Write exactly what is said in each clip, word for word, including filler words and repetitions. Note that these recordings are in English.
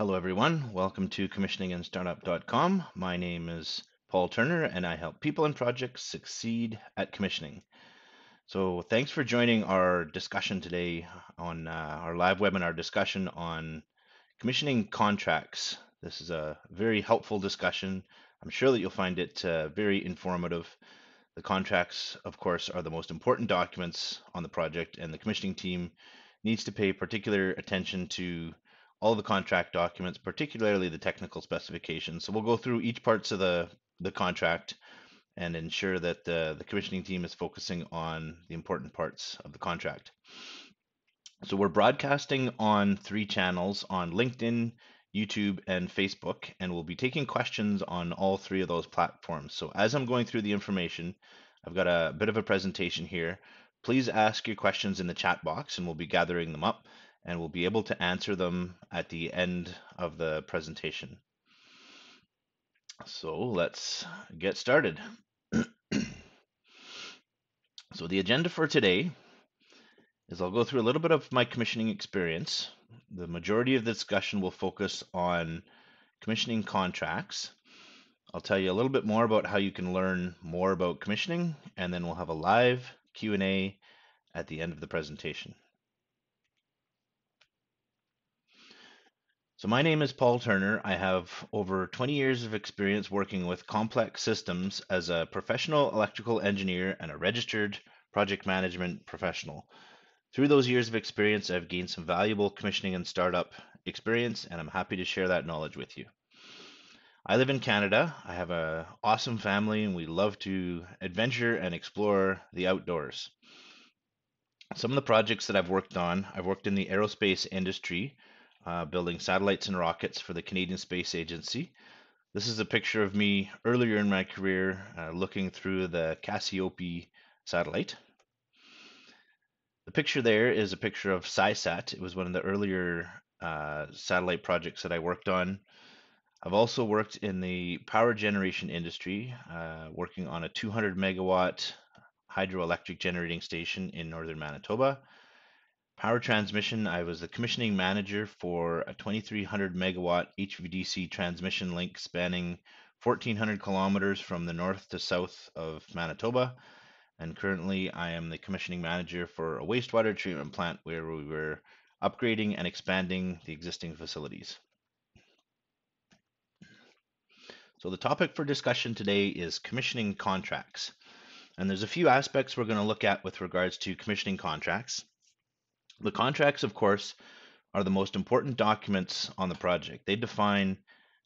Hello everyone, welcome to commissioning and startup dot com. My name is Paul Turner and I help people and projects succeed at commissioning. So thanks for joining our discussion today on uh, our live webinar discussion on commissioning contracts. This is a very helpful discussion. I'm sure that you'll find it uh, very informative. The contracts, of course, are the most important documents on the project, and the commissioning team needs to pay particular attention to all the contract documents, particularly the technical specifications. So we'll go through each parts of the, the contract and ensure that the, the commissioning team is focusing on the important parts of the contract. So we're broadcasting on three channels, on LinkedIn, YouTube, and Facebook, and we'll be taking questions on all three of those platforms. So as I'm going through the information, I've got a bit of a presentation here. Please ask your questions in the chat box and we'll be gathering them up, and we'll be able to answer them at the end of the presentation. So let's get started. So the agenda for today is I'll go through a little bit of my commissioning experience. The majority of the discussion will focus on commissioning contracts. I'll tell you a little bit more about how you can learn more about commissioning, and then we'll have a live Q and A at the end of the presentation. So my name is Paul Turner. I have over twenty years of experience working with complex systems as a professional electrical engineer and a registered project management professional. Through those years of experience, I've gained some valuable commissioning and startup experience, and I'm happy to share that knowledge with you. I live in Canada. I have an awesome family, and we love to adventure and explore the outdoors. Some of the projects that I've worked on, I've worked in the aerospace industry, Uh, building satellites and rockets for the Canadian Space Agency. This is a picture of me earlier in my career uh, looking through the Cassiope satellite. The picture there is a picture of SciSat. It was one of the earlier uh, satellite projects that I worked on. I've also worked in the power generation industry, uh, working on a two hundred megawatt hydroelectric generating station in northern Manitoba. Power transmission, I was the commissioning manager for a twenty-three hundred megawatt H V D C transmission link spanning fourteen hundred kilometers from the north to south of Manitoba. And currently I am the commissioning manager for a wastewater treatment plant where we were upgrading and expanding the existing facilities. So the topic for discussion today is commissioning contracts. And there's a few aspects we're going to look at with regards to commissioning contracts. The contracts, of course, are the most important documents on the project. They define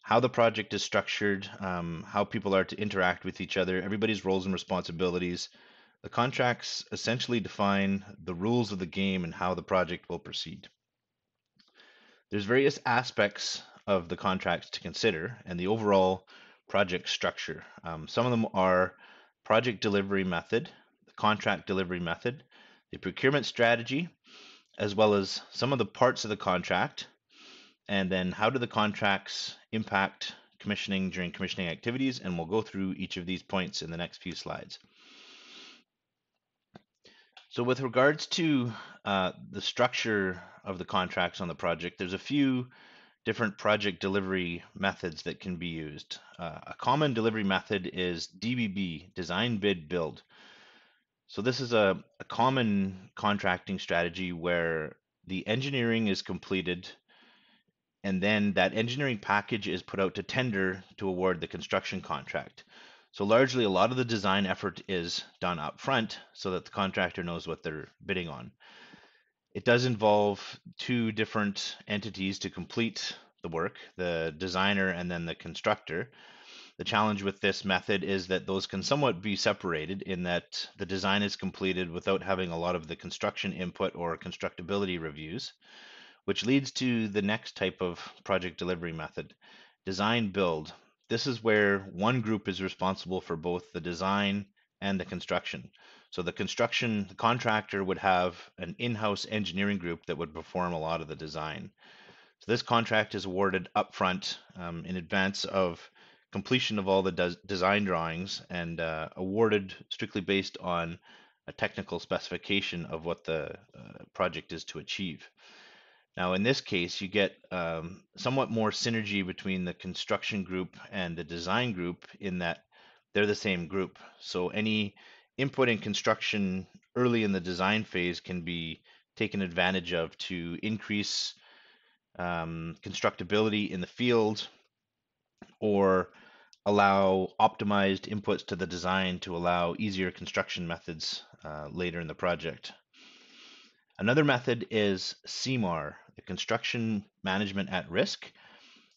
how the project is structured, um, how people are to interact with each other, everybody's roles and responsibilities. The contracts essentially define the rules of the game and how the project will proceed. There's various aspects of the contracts to consider and the overall project structure. Um, some of them are project delivery method, the contract delivery method, the procurement strategy, as well as some of the parts of the contract, and then how do the contracts impact commissioning during commissioning activities, and we'll go through each of these points in the next few slides. So with regards to uh, the structure of the contracts on the project, there's a few different project delivery methods that can be used. Uh, a common delivery method is D B B, Design, Bid, Build. So this is a, a common contracting strategy where the engineering is completed and then that engineering package is put out to tender to award the construction contract. So largely a lot of the design effort is done up front so that the contractor knows what they're bidding on. It does involve two different entities to complete the work, the designer and then the constructor. The challenge with this method is that those can somewhat be separated in that the design is completed without having a lot of the construction input or constructability reviews, which leads to the next type of project delivery method, design build. This is where one group is responsible for both the design and the construction. So the construction the contractor would have an in-house engineering group that would perform a lot of the design. So this contract is awarded upfront um, in advance of completion of all the des design drawings and uh, awarded strictly based on a technical specification of what the uh, project is to achieve. Now, in this case, you get um, somewhat more synergy between the construction group and the design group in that they're the same group. So any input in construction early in the design phase can be taken advantage of to increase um, constructability in the field, or allow optimized inputs to the design to allow easier construction methods uh, later in the project. Another method is C M A R, the Construction Management at Risk.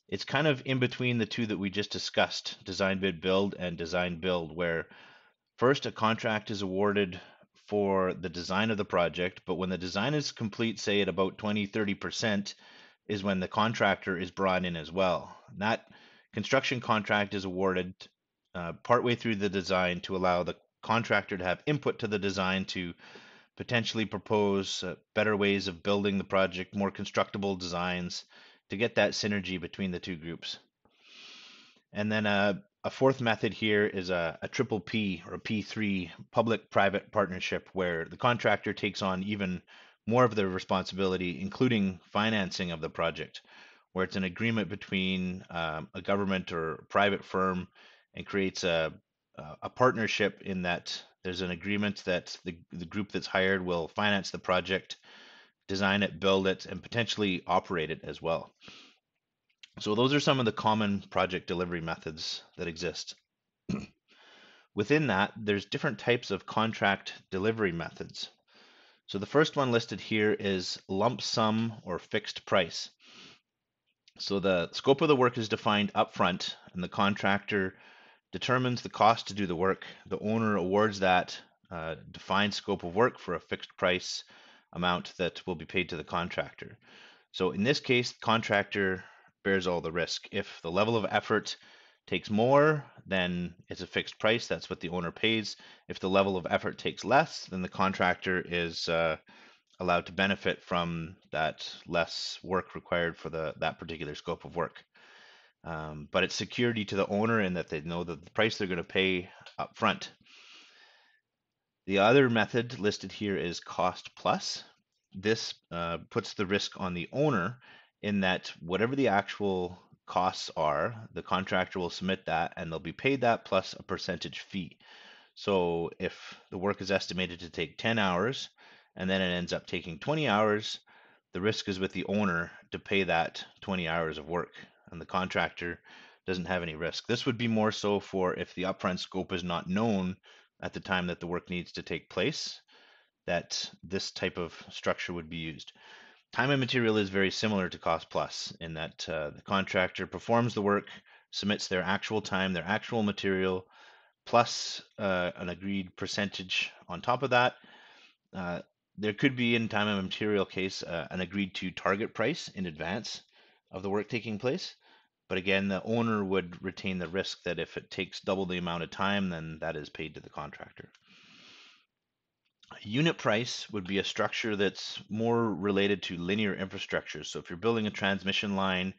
It's kind of in between the two that we just discussed, design bid build and design build, where first a contract is awarded for the design of the project, but when the design is complete, say at about twenty, thirty percent, is when the contractor is brought in as well. And that construction contract is awarded uh, partway through the design to allow the contractor to have input to the design to potentially propose uh, better ways of building the project, more constructible designs, to get that synergy between the two groups. And then uh, a fourth method here is a, a triple P or a P three, public-private partnership, where the contractor takes on even more of the responsibility, including financing of the project, where it's an agreement between um, a government or private firm, and creates a, a partnership in that there's an agreement that the, the group that's hired will finance the project, design it, build it, and potentially operate it as well. So those are some of the common project delivery methods that exist. Within that, there's different types of contract delivery methods. So the first one listed here is lump sum or fixed price. So the scope of the work is defined upfront, and the contractor determines the cost to do the work. The owner awards that uh, defined scope of work for a fixed price amount that will be paid to the contractor. So in this case, the contractor bears all the risk. If the level of effort takes more, then it's a fixed price. That's what the owner pays. If the level of effort takes less, then the contractor is uh, allowed to benefit from that less work required for the that particular scope of work. Um, but it's security to the owner in that they know that the price they're going to pay up front. The other method listed here is cost plus. This uh, puts the risk on the owner in that whatever the actual costs are, the contractor will submit that and they'll be paid that plus a percentage fee. So if the work is estimated to take ten hours and then it ends up taking twenty hours, the risk is with the owner to pay that twenty hours of work, and the contractor doesn't have any risk. This would be more so for if the upfront scope is not known at the time that the work needs to take place, that this type of structure would be used. Time and material is very similar to cost plus in that uh, the contractor performs the work, submits their actual time, their actual material, plus uh, an agreed percentage on top of that. Uh, there could be, in time and material case, uh, an agreed to target price in advance of the work taking place. But again, the owner would retain the risk that if it takes double the amount of time, then that is paid to the contractor. Unit price would be a structure that's more related to linear infrastructure. So if you're building a transmission line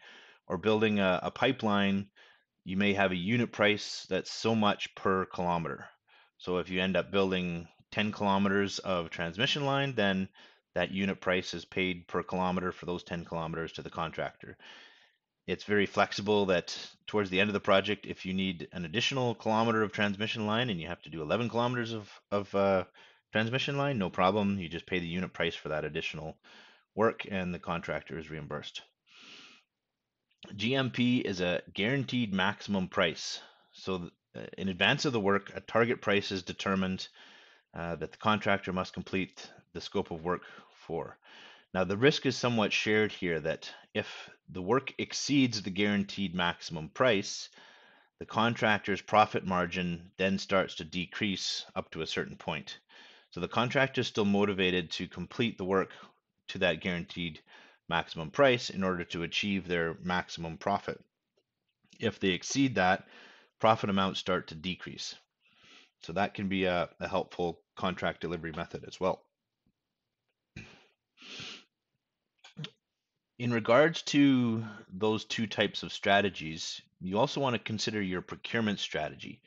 or building a, a pipeline, you may have a unit price that's so much per kilometer. So if you end up building ten kilometers of transmission line, then that unit price is paid per kilometer for those ten kilometers to the contractor. It's very flexible that towards the end of the project, if you need an additional kilometer of transmission line and you have to do eleven kilometers of, of uh, transmission line, no problem. You just pay the unit price for that additional work and the contractor is reimbursed. G M P is a guaranteed maximum price. So in advance of the work, a target price is determined uh, that the contractor must complete the scope of work for. Now the risk is somewhat shared here that if the work exceeds the guaranteed maximum price, the contractor's profit margin then starts to decrease up to a certain point. So the contractor is still motivated to complete the work to that guaranteed maximum price in order to achieve their maximum profit. If they exceed that, profit amounts start to decrease. So that can be a, a helpful contract delivery method as well. In regards to those two types of strategies, you also want to consider your procurement strategy.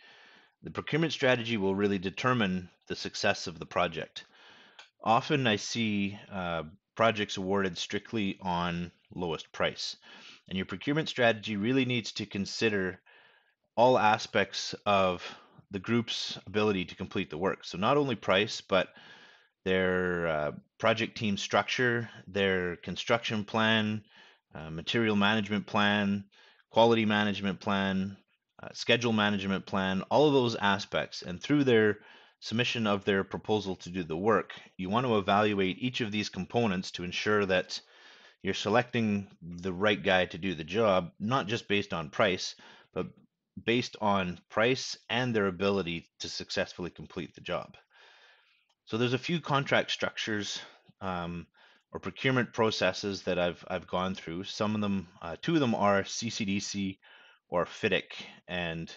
The procurement strategy will really determine the success of the project. Often I see uh, projects awarded strictly on lowest price. And your procurement strategy really needs to consider all aspects of the group's ability to complete the work. So not only price, but their uh, project team structure, their construction plan, uh, material management plan, quality management plan, uh, schedule management plan, all of those aspects. And through their submission of their proposal to do the work, you want to evaluate each of these components to ensure that you're selecting the right guy to do the job, not just based on price, but based on price and their ability to successfully complete the job. So there's a few contract structures um, or procurement processes that I've, I've gone through. Some of them, uh, two of them are C C D C or FIDIC, and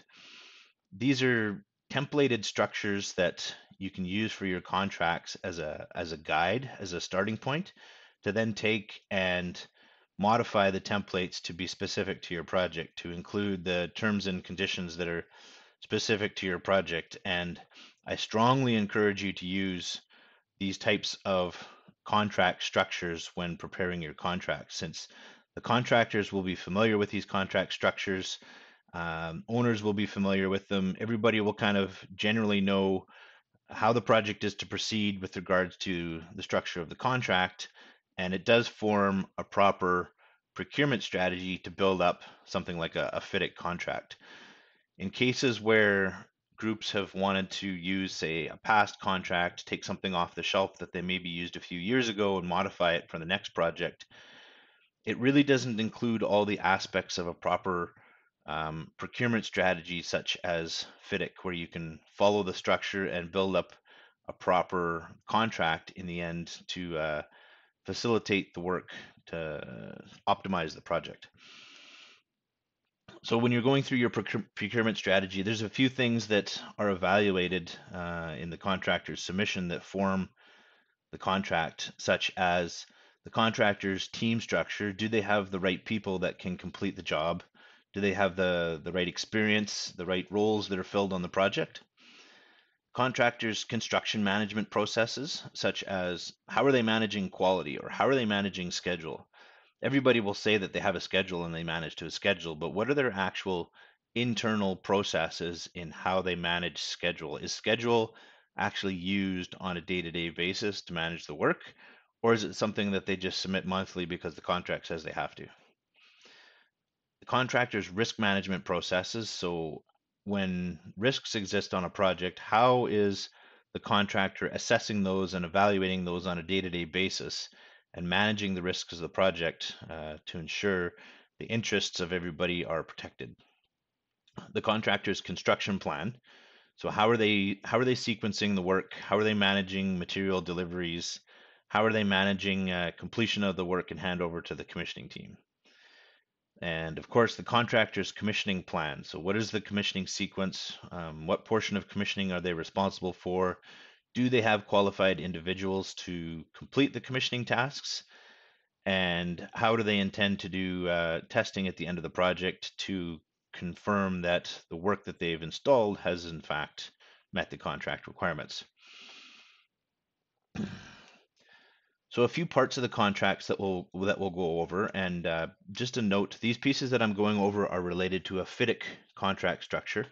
these are templated structures that you can use for your contracts as a, as a guide, as a starting point, to then take and modify the templates to be specific to your project, to include the terms and conditions that are specific to your project. And I strongly encourage you to use these types of contract structures when preparing your contract, since the contractors will be familiar with these contract structures, um, owners will be familiar with them, everybody will kind of generally know how the project is to proceed with regards to the structure of the contract. And it does form a proper procurement strategy to build up something like a, a FIDIC contract. In cases where groups have wanted to use, say, a past contract, take something off the shelf that they maybe used a few years ago and modify it for the next project, it really doesn't include all the aspects of a proper um, procurement strategy, such as FIDIC, where you can follow the structure and build up a proper contract in the end to uh, facilitate the work, to optimize the project. So when you're going through your procurement strategy, there's a few things that are evaluated uh, in the contractor's submission that form the contract, such as the contractor's team structure. Do they have the right people that can complete the job? Do they have the, the right experience, the right roles that are filled on the project? Contractors' construction management processes, such as how are they managing quality or how are they managing schedule? Everybody will say that they have a schedule and they manage to a schedule, but what are their actual internal processes in how they manage schedule? Is schedule actually used on a day-to-day basis to manage the work, or is it something that they just submit monthly because the contract says they have to? The contractor's risk management processes, so when risks exist on a project, how is the contractor assessing those and evaluating those on a day-to-day basis and managing the risks of the project uh, to ensure the interests of everybody are protected? The contractor's construction plan. So how are they, how are they sequencing the work? How are they managing material deliveries? How are they managing uh, completion of the work and handover to the commissioning team? And of course, the contractor's commissioning plan. So what is the commissioning sequence? Um, what portion of commissioning are they responsible for? Do they have qualified individuals to complete the commissioning tasks? And how do they intend to do uh, testing at the end of the project to confirm that the work that they've installed has in fact met the contract requirements? So a few parts of the contracts that we'll, that we'll go over, and uh, just a note, these pieces that I'm going over are related to a FIDIC contract structure.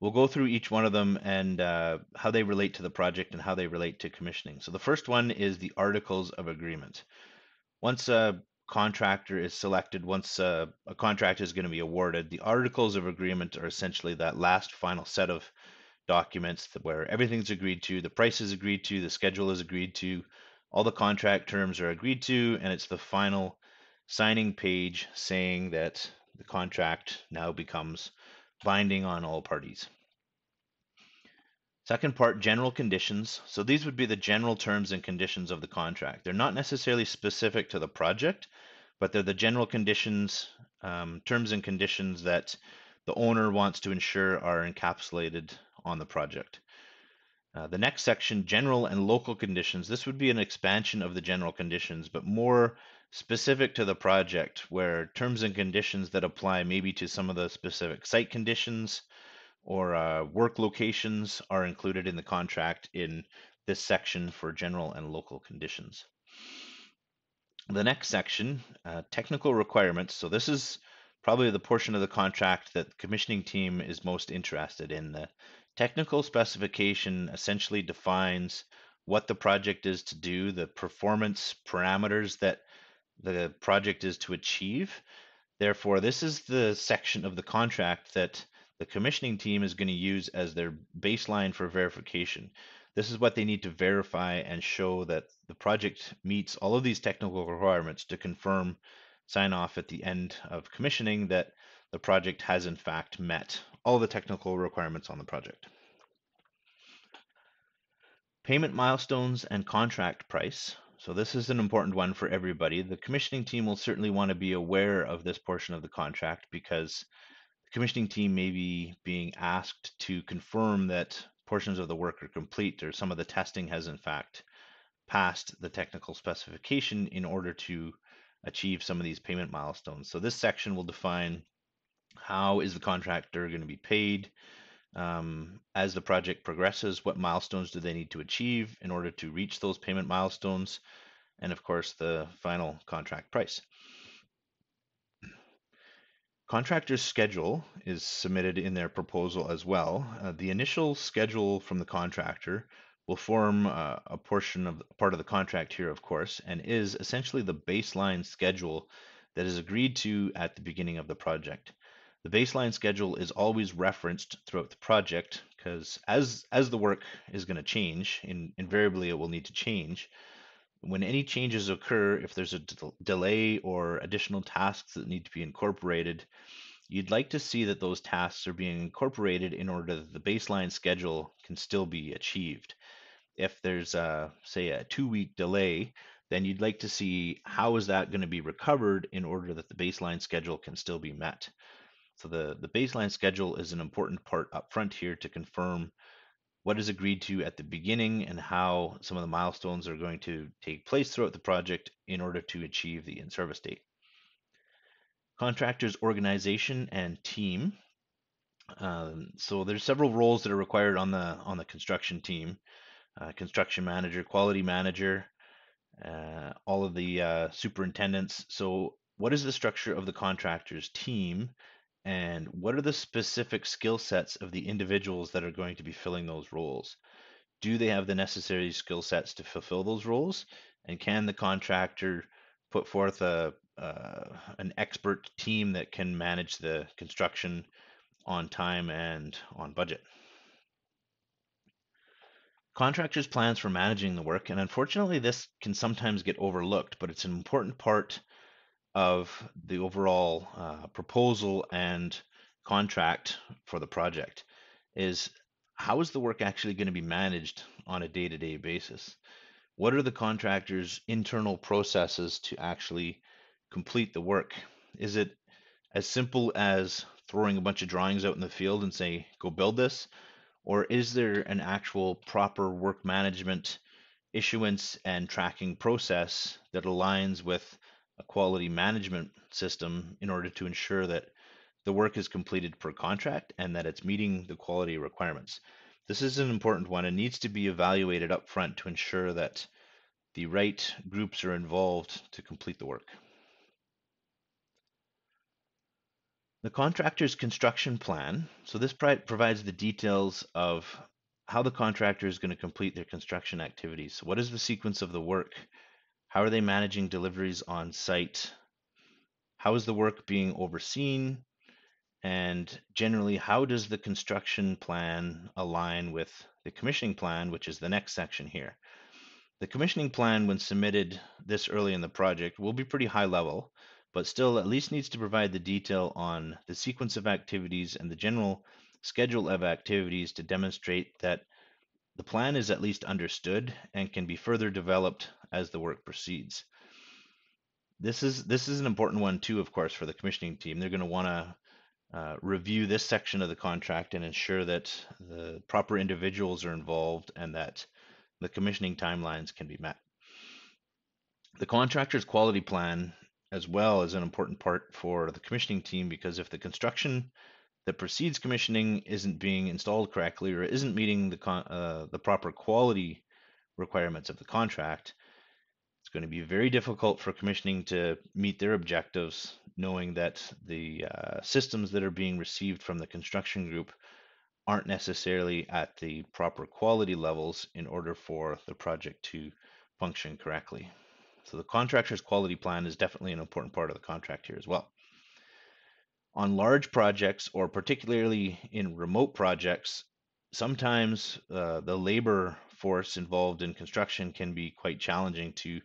We'll go through each one of them and uh, how they relate to the project and how they relate to commissioning. So the first one is the Articles of Agreement. Once a contractor is selected, once a, a contract is going to be awarded, the Articles of Agreement are essentially that last final set of documents where everything's agreed to, the price is agreed to, the schedule is agreed to, all the contract terms are agreed to, and it's the final signing page saying that the contract now becomes binding on all parties. Second part, general conditions. So these would be the general terms and conditions of the contract. They're not necessarily specific to the project, but they're the general conditions, um, terms and conditions that the owner wants to ensure are encapsulated on the project. Uh, the next section, general and local conditions. This would be an expansion of the general conditions, but more specific to the project, where terms and conditions that apply maybe to some of the specific site conditions or uh, work locations are included in the contract in this section for general and local conditions. The next section, uh, technical requirements. So this is probably the portion of the contract that the commissioning team is most interested in. The technical specification essentially defines what the project is to do, the performance parameters that the project is to achieve. Therefore, this is the section of the contract that the commissioning team is going to use as their baseline for verification. This is what they need to verify and show that the project meets all of these technical requirements to confirm sign off at the end of commissioning that the project has in fact met all the technical requirements on the project. Payment milestones and contract price. So this is an important one for everybody. The commissioning team will certainly want to be aware of this portion of the contract because the commissioning team may be being asked to confirm that portions of the work are complete or some of the testing has in fact passed the technical specification in order to achieve some of these payment milestones. So this section will define how is the contractor going to be paid um, as the project progresses, what milestones do they need to achieve in order to reach those payment milestones, and of course the final contract price. Contractor's schedule is submitted in their proposal as well. Uh, the initial schedule from the contractor will form uh, a portion of part of the contract here, of course, and is essentially the baseline schedule that is agreed to at the beginning of the project. The baseline schedule is always referenced throughout the project because as as the work is going to change, in, invariably it will need to change. When any changes occur, if there's a de- delay or additional tasks that need to be incorporated, you'd like to see that those tasks are being incorporated in order that the baseline schedule can still be achieved. If there's a, say a two-week delay, then you'd like to see how is that going to be recovered in order that the baseline schedule can still be met. So the, the baseline schedule is an important part up front here to confirm what is agreed to at the beginning and how some of the milestones are going to take place throughout the project in order to achieve the in-service date. Contractor's organization and team. Um, so there's several roles that are required on the, on the construction team. Uh, construction manager, quality manager, uh, all of the uh, superintendents. So what is the structure of the contractor's team and what are the specific skill sets of the individuals that are going to be filling those roles? Do they have the necessary skill sets to fulfill those roles? And can the contractor put forth a, uh, an expert team that can manage the construction on time and on budget? Contractors' plans for managing the work, and unfortunately this can sometimes get overlooked, but it's an important part of the overall uh, proposal and contract for the project, is how is the work actually going to be managed on a day-to-day basis? What are the contractor's internal processes to actually complete the work? Is it as simple as throwing a bunch of drawings out in the field and say, go build this? Or is there an actual proper work management issuance and tracking process that aligns with a quality management system in order to ensure that the work is completed per contract and that it's meeting the quality requirements? This is an important one and needs to be evaluated up front to ensure that the right groups are involved to complete the work. The contractor's construction plan. So this provides the details of how the contractor is going to complete their construction activities. So what is the sequence of the work? How are they managing deliveries on site? How is the work being overseen? And generally, how does the construction plan align with the commissioning plan, which is the next section here? The commissioning plan, when submitted this early in the project, will be pretty high level, but still at least needs to provide the detail on the sequence of activities and the general schedule of activities to demonstrate that the plan is at least understood and can be further developed as the work proceeds. This is, this is an important one too, of course, for the commissioning team. They're going to want to uh, review this section of the contract and ensure that the proper individuals are involved and that the commissioning timelines can be met. The contractor's quality plan as well as an important part for the commissioning team, because if the construction that precedes commissioning isn't being installed correctly or isn't meeting the, con uh, the proper quality requirements of the contract, it's going to be very difficult for commissioning to meet their objectives, knowing that the uh, systems that are being received from the construction group aren't necessarily at the proper quality levels in order for the project to function correctly. So the contractor's quality plan is definitely an important part of the contract here as well. On large projects, or particularly in remote projects, sometimes uh, the labor force involved in construction can be quite challenging to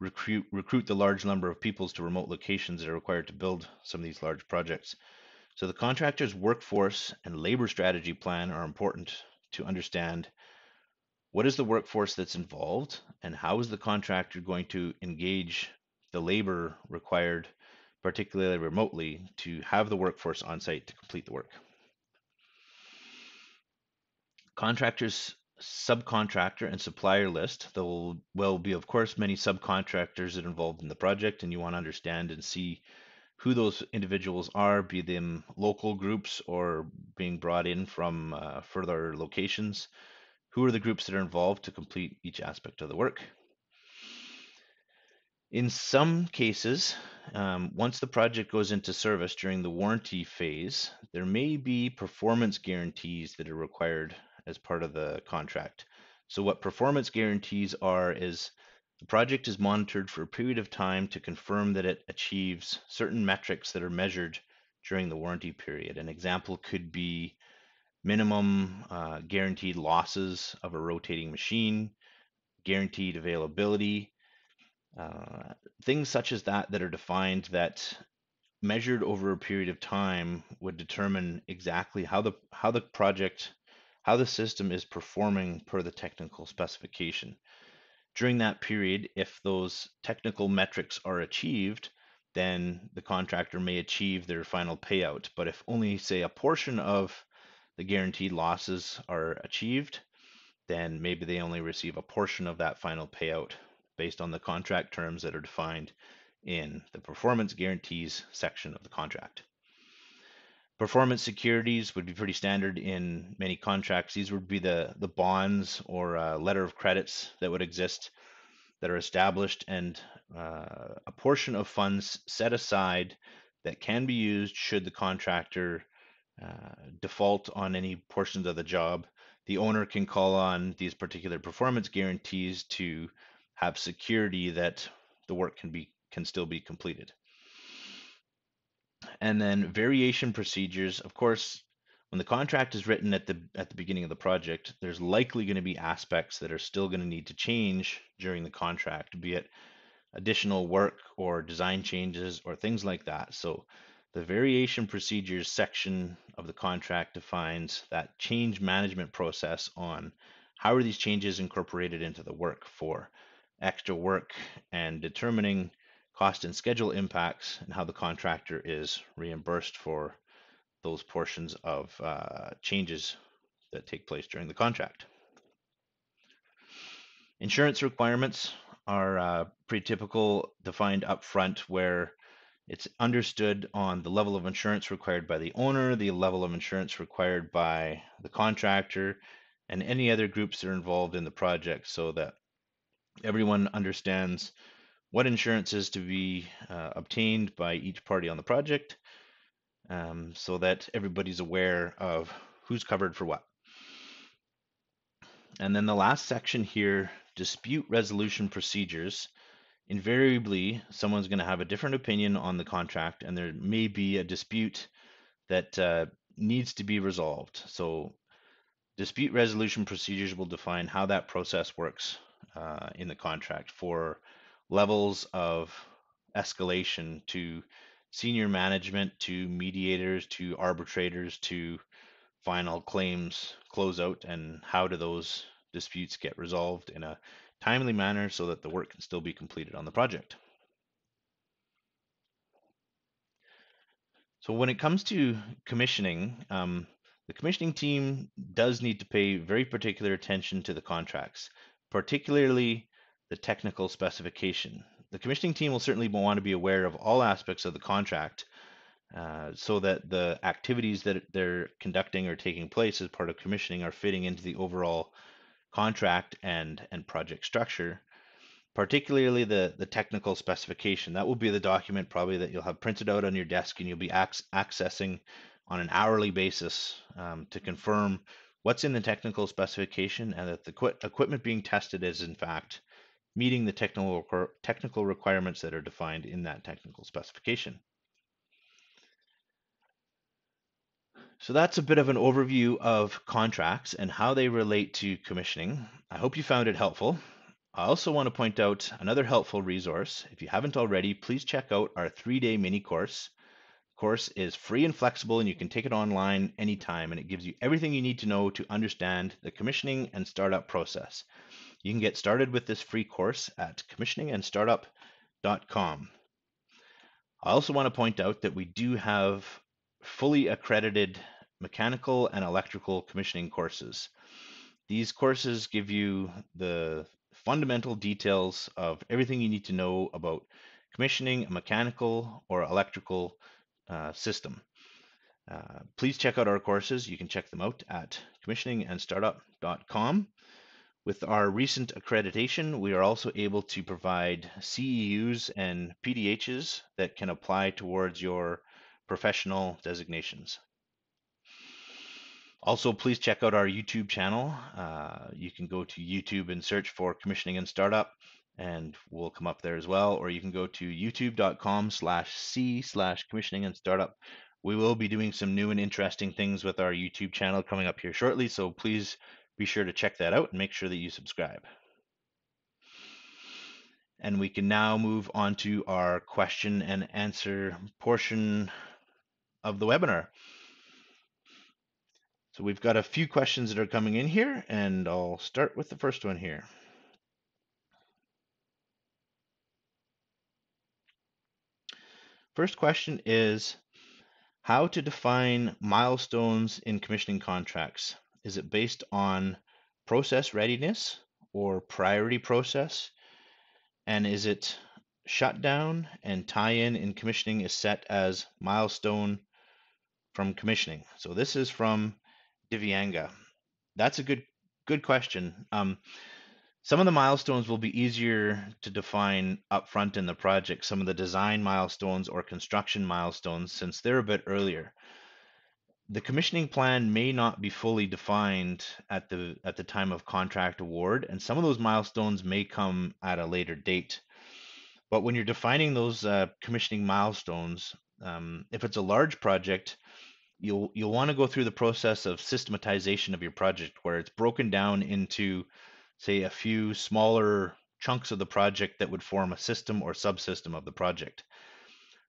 recruit recruit the large number of peoples to remote locations that are required to build some of these large projects. So the contractor's workforce and labor strategy plan are important to understand. What is the workforce that's involved, and how is the contractor going to engage the labor required, particularly remotely, to have the workforce on site to complete the work? Contractors' subcontractor and supplier list. There will, will be, of course, many subcontractors that are involved in the project, and you want to understand and see who those individuals are, be them local groups or being brought in from uh, further locations. Who are the groups that are involved to complete each aspect of the work? In some cases, um, once the project goes into service during the warranty phase, there may be performance guarantees that are required as part of the contract. So what performance guarantees are is the project is monitored for a period of time to confirm that it achieves certain metrics that are measured during the warranty period. An example could be minimum uh, guaranteed losses of a rotating machine, guaranteed availability, uh, things such as that that are defined that measured over a period of time would determine exactly how the how the project how the system is performing per the technical specification. During that period, if those technical metrics are achieved, then the contractor may achieve their final payout. But if only, say, a portion of the guaranteed losses are achieved, then maybe they only receive a portion of that final payout based on the contract terms that are defined in the performance guarantees section of the contract. Performance securities would be pretty standard in many contracts. These would be the, the bonds or uh, letter of credits that would exist that are established, and uh, a portion of funds set aside that can be used should the contractor uh, default on any portions of the job. The owner can call on these particular performance guarantees to have security that the work can be can still be completed. And then variation procedures. Of course, when the contract is written at the at the beginning of the project, there's likely going to be aspects that are still going to need to change during the contract, be it additional work or design changes or things like that. So the variation procedures section of the contract defines that change management process on how are these changes incorporated into the work for extra work, and determining cost and schedule impacts, and how the contractor is reimbursed for those portions of uh, changes that take place during the contract. Insurance requirements are uh, pretty typical, defined up front, where it's understood on the level of insurance required by the owner, the level of insurance required by the contractor, and any other groups that are involved in the project, so that everyone understands what insurance is to be uh, obtained by each party on the project, um, so that everybody's aware of who's covered for what. And then the last section here, dispute resolution procedures. Invariably, someone's going to have a different opinion on the contract, and there may be a dispute that uh, needs to be resolved. So dispute resolution procedures will define how that process works uh, in the contract for levels of escalation to senior management, to mediators, to arbitrators, to final claims closeout, and how do those disputes get resolved in a timely manner so that the work can still be completed on the project. So when it comes to commissioning, um, the commissioning team does need to pay very particular attention to the contracts, particularly the technical specification. The commissioning team will certainly want to be aware of all aspects of the contract uh, so that the activities that they're conducting or taking place as part of commissioning are fitting into the overall contract and, and project structure. particularly the, the technical specification. That will be the document probably that you'll have printed out on your desk and you'll be ac- accessing on an hourly basis um, to confirm what's in the technical specification and that the qu- equipment being tested is in fact meeting the technical technical requirements that are defined in that technical specification. So that's a bit of an overview of contracts and how they relate to commissioning. I hope you found it helpful. I also want to point out another helpful resource. If you haven't already, please check out our three-day mini course. The course is free and flexible, and you can take it online anytime, and it gives you everything you need to know to understand the commissioning and startup process. You can get started with this free course at commissioning and startup dot com. I also want to point out that we do have fully accredited mechanical and electrical commissioning courses. These courses give you the fundamental details of everything you need to know about commissioning a mechanical or electrical uh, system. Uh, please check out our courses. You can check them out at commissioning and startup dot com. With our recent accreditation, we are also able to provide C E Us and P D Hs that can apply towards your professional designations. Also, please check out our YouTube channel. Uh, you can go to YouTube and search for Commissioning and Startup, and we'll come up there as well. Or you can go to youtube dot com slash c slash commissioning and startup. We will be doing some new and interesting things with our YouTube channel coming up here shortly, so please be sure to check that out and make sure that you subscribe. And we can now move on to our question and answer portion of the webinar. So we've got a few questions that are coming in here, and I'll start with the first one here. First question is how to define milestones in commissioning contracts. Is it based on process readiness or priority process? And is it shutdown and tie-in in commissioning is set as milestone from commissioning? So this is from Divyanga. That's a good good question. Um, some of the milestones will be easier to define upfront in the project, some of the design milestones or construction milestones, since they're a bit earlier. The commissioning plan may not be fully defined at the at the time of contract award, and some of those milestones may come at a later date. But when you're defining those uh, commissioning milestones, um, if it's a large project, You'll, you'll want to go through the process of systematization of your project, where it's broken down into, say, a few smaller chunks of the project that would form a system or subsystem of the project.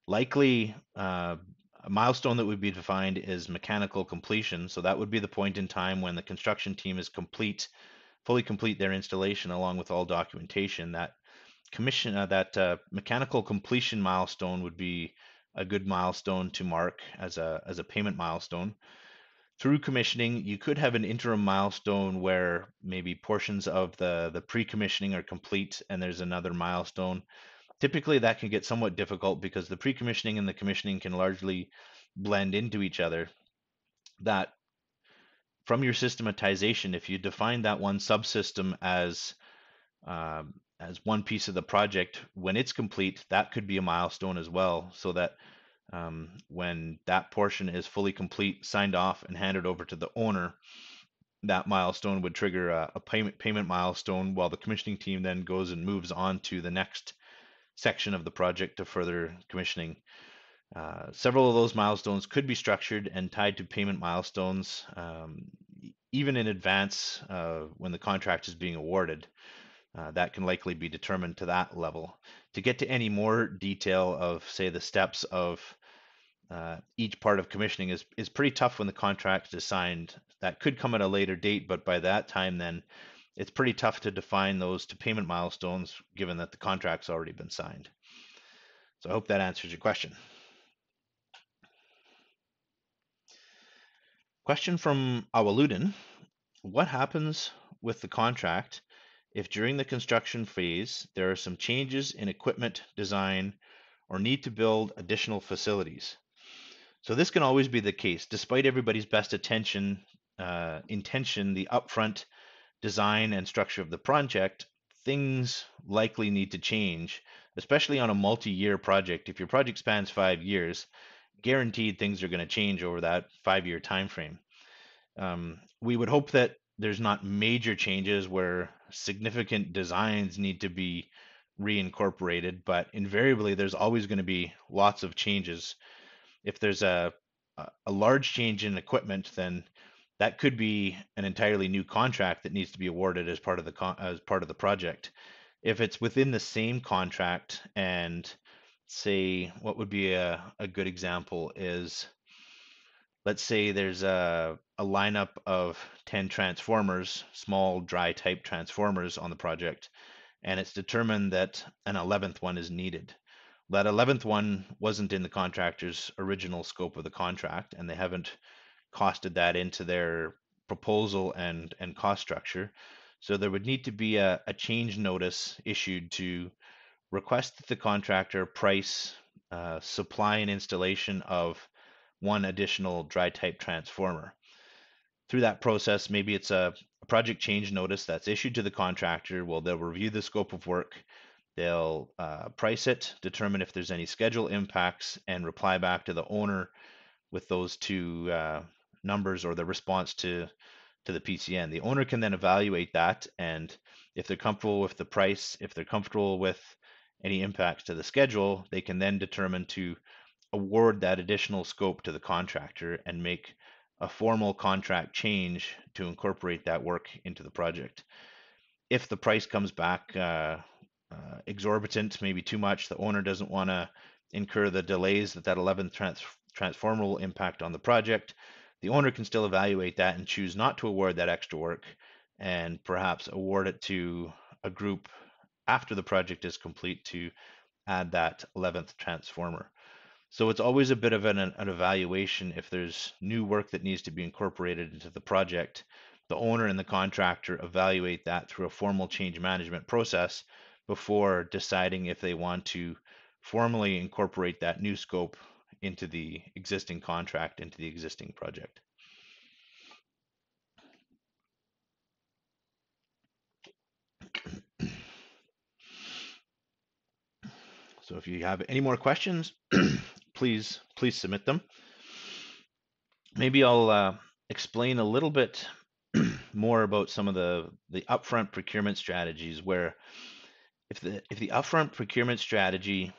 Likely, uh, a milestone that would be defined is mechanical completion. So that would be the point in time when the construction team is complete, fully complete their installation along with all documentation. That commission, uh, that uh, mechanical completion milestone would be a good milestone to mark as a as a payment milestone. Through commissioning, you could have an interim milestone where maybe portions of the, the pre-commissioning are complete and there's another milestone. Typically that can get somewhat difficult because the pre-commissioning and the commissioning can largely blend into each other. That from your systematization, if you define that one subsystem as um, as one piece of the project, when it's complete, that could be a milestone as well, so that um, when that portion is fully complete, signed off and handed over to the owner, that milestone would trigger a, a payment payment milestone, while the commissioning team then goes and moves on to the next section of the project to further commissioning. Uh, several of those milestones could be structured and tied to payment milestones, um, even in advance uh, when the contract is being awarded. Uh, that can likely be determined to that level. To get to any more detail of, say, the steps of uh, each part of commissioning is, is pretty tough when the contract is signed. That could come at a later date, but by that time then, it's pretty tough to define those to payment milestones given that the contract's already been signed. So I hope that answers your question. Question from Awaludin. What happens with the contract if during the construction phase, there are some changes in equipment design or need to build additional facilities? So this can always be the case. Despite everybody's best attention, uh, intention, the upfront design and structure of the project things likely need to change, especially on a multi-year project. If your project spans five years, guaranteed things are going to change over that five-year time frame. Um, we would hope that there's not major changes where significant designs need to be reincorporated, but invariably there's always going to be lots of changes. If there's a, a large change in equipment, then that could be an entirely new contract that needs to be awarded as part of the con as part of the project. If it's within the same contract, and say what would be a, a good example is, let's say there's a, a lineup of ten transformers, small dry type transformers on the project, and it's determined that an eleventh one is needed. That eleventh one wasn't in the contractor's original scope of the contract, and they haven't costed that into their proposal and, and cost structure. So there would need to be a, a change notice issued to request that the contractor price uh, supply and installation of one additional dry type transformer. Through that process, maybe it's a project change notice that's issued to the contractor. Well, they'll review the scope of work, they'll uh, price it, determine if there's any schedule impacts, and reply back to the owner with those two uh, numbers or the response to, to the P C N. The owner can then evaluate that, and if they're comfortable with the price, if they're comfortable with any impacts to the schedule, they can then determine to award that additional scope to the contractor and make a formal contract change to incorporate that work into the project. If the price comes back uh, uh, exorbitant, maybe too much, the owner doesn't want to incur the delays that that eleventh trans transformer will impact on the project, the owner can still evaluate that and choose not to award that extra work and perhaps award it to a group after the project is complete to add that eleventh transformer. So it's always a bit of an, an evaluation. If there's new work that needs to be incorporated into the project, the owner and the contractor evaluate that through a formal change management process before deciding if they want to formally incorporate that new scope into the existing contract, into the existing project. So if you have any more questions, please, please submit them. Maybe I'll uh, explain a little bit more about some of the, the upfront procurement strategies, where if the, if the upfront procurement strategy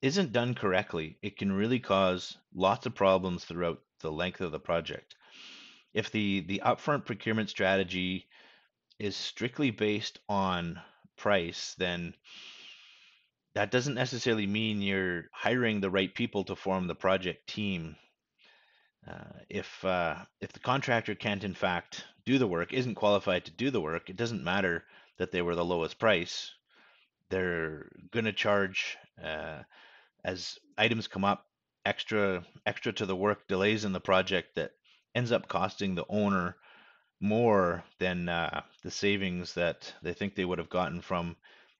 isn't done correctly, it can really cause lots of problems throughout the length of the project. If the, the upfront procurement strategy is strictly based on price, then that doesn't necessarily mean you're hiring the right people to form the project team. Uh, if uh, if the contractor can't in fact do the work, isn't qualified to do the work, it doesn't matter that they were the lowest price. They're going to charge uh, as items come up extra extra to the work, delays in the project that ends up costing the owner more than uh, the savings that they think they would have gotten from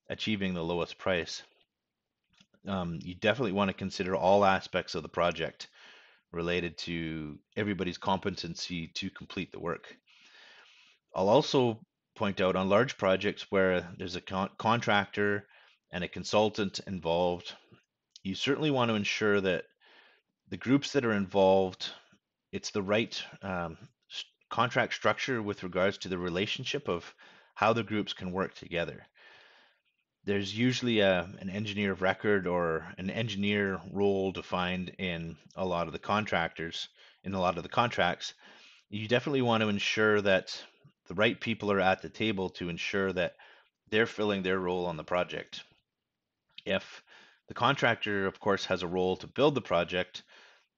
achieving the lowest price. Um, you definitely want to consider all aspects of the project related to everybody's competency to complete the work. I'll also point out on large projects where there's a con contractor and a consultant involved, you certainly want to ensure that the groups that are involved, it's the right um, st contract structure with regards to the relationship of how the groups can work together. There's usually a, an engineer of record or an engineer role defined in a lot of the contractors, in a lot of the contracts. You definitely want to ensure that the right people are at the table to ensure that they're filling their role on the project. If the contractor, of course, has a role to build the project,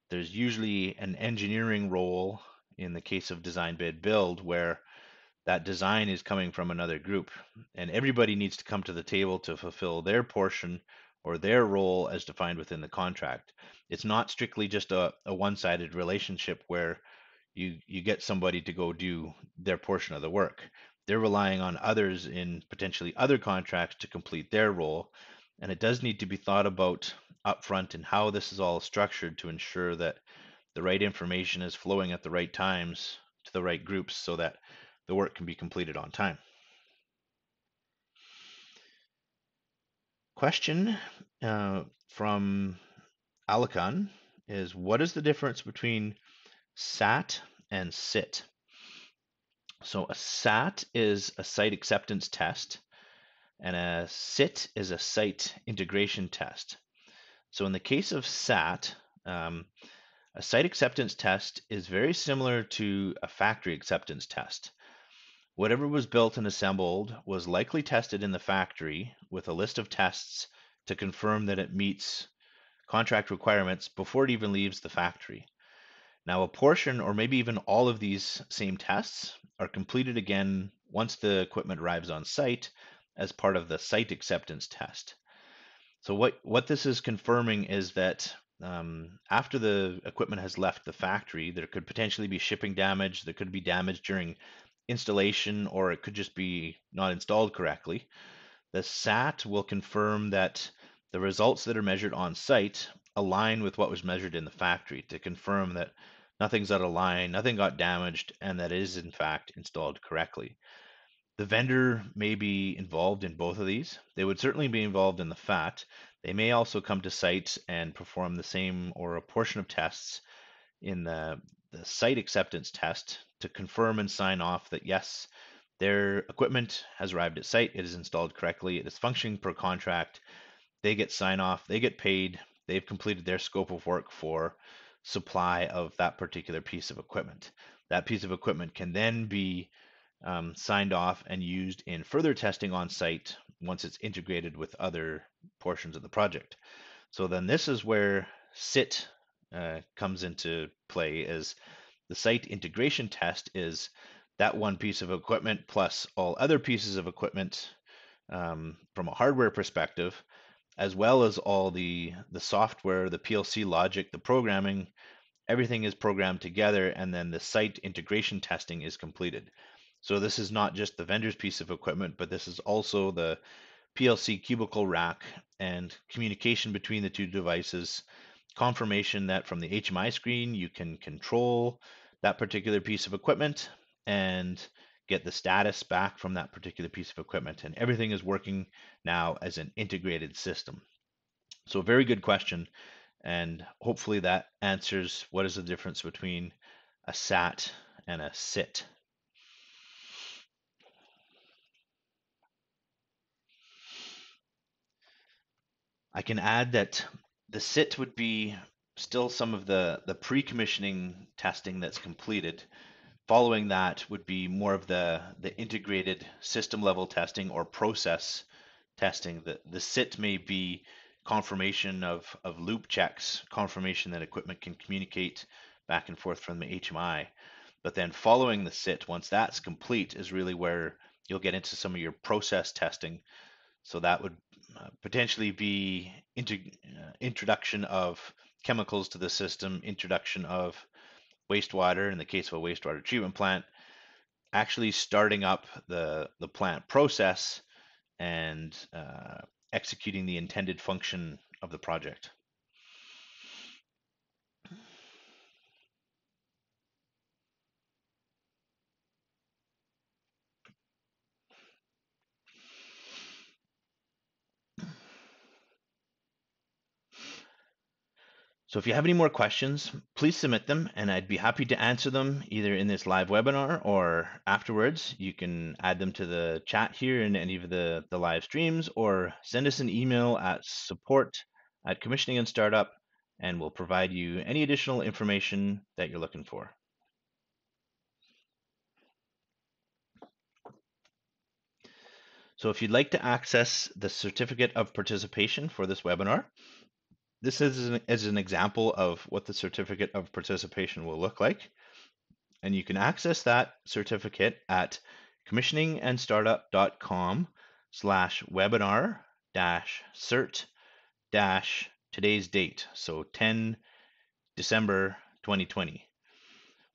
there's usually an engineering role in the case of design bid build where that design is coming from another group, and everybody needs to come to the table to fulfill their portion or their role as defined within the contract. It's not strictly just a, a one-sided relationship where you, you get somebody to go do their portion of the work. They're relying on others in potentially other contracts to complete their role, and it does need to be thought about upfront and how this is all structured to ensure that the right information is flowing at the right times to the right groups so that the work can be completed on time. question uh, from Alakan is, what is the difference between S A T and S I T? So a S A T is a site acceptance test, and a S I T is a site integration test. So in the case of S A T, um, a site acceptance test is very similar to a factory acceptance test. Whatever was built and assembled was likely tested in the factory with a list of tests to confirm that it meets contract requirements before it even leaves the factory. Now, a portion or maybe even all of these same tests are completed again once the equipment arrives on site as part of the site acceptance test. So what, what this is confirming is that um, after the equipment has left the factory, there could potentially be shipping damage, there could be damage during installation, or it could just be not installed correctly. The S A T will confirm that the results that are measured on site align with what was measured in the factory to confirm that nothing's out of line, nothing got damaged, and that it is in fact installed correctly. The vendor may be involved in both of these. They would certainly be involved in the F A T. They may also come to site and perform the same or a portion of tests in the, the site acceptance test to confirm and sign off that yes, their equipment has arrived at site, it is installed correctly, it is functioning per contract, they get sign off, they get paid, they've completed their scope of work for supply of that particular piece of equipment. That piece of equipment can then be um, signed off and used in further testing on site once it's integrated with other portions of the project. So then this is where S I T uh, comes into play. Is the site integration test is that one piece of equipment plus all other pieces of equipment um, from a hardware perspective, as well as all the, the software, the P L C logic, the programming, everything is programmed together, and then the site integration testing is completed. So this is not just the vendor's piece of equipment, but this is also the P L C cubicle rack and communication between the two devices, confirmation that from the H M I screen you can control that particular piece of equipment and get the status back from that particular piece of equipment, and everything is working now as an integrated system. So very good question, and hopefully that answers what is the difference between a S A T and a S I T. I can add that the S I T would be still some of the, the pre-commissioning testing that's completed. Following that would be more of the, the integrated system level testing or process testing. The, the S I T may be confirmation of, of loop checks, confirmation that equipment can communicate back and forth from the H M I. But then following the S I T, once that's complete, is really where you'll get into some of your process testing. So that would potentially be inter, uh, introduction of chemicals to the system, introduction of wastewater in the case of a wastewater treatment plant, actually starting up the, the plant process and uh, executing the intended function of the project. So if you have any more questions, please submit them, and I'd be happy to answer them either in this live webinar or afterwards. You can add them to the chat here in any of the, the live streams, or send us an email at support at commissioning and startup, and we'll provide you any additional information that you're looking for. So if you'd like to access the certificate of participation for this webinar, this is an, is an example of what the certificate of participation will look like. And you can access that certificate at commissioning and startup dot com slash webinar dash cert dash today's date. So ten December twenty twenty.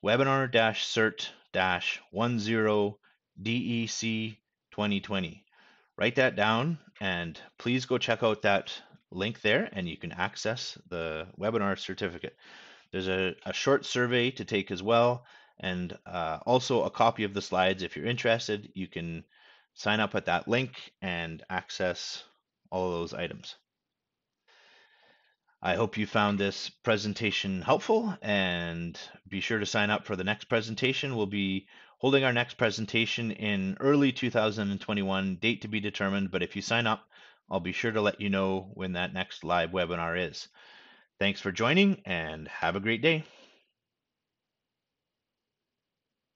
Webinar dash cert dash ten D E C twenty twenty. Write that down, and please go check out that link there, and you can access the webinar certificate. There's a, a short survey to take as well, and uh, also a copy of the slides if you're interested. You can sign up at that link and access all of those items. I hope you found this presentation helpful, and be sure to sign up for the next presentation. We'll be holding our next presentation in early two thousand twenty-one, date to be determined, but if you sign up, I'll be sure to let you know when that next live webinar is. Thanks for joining, and have a great day.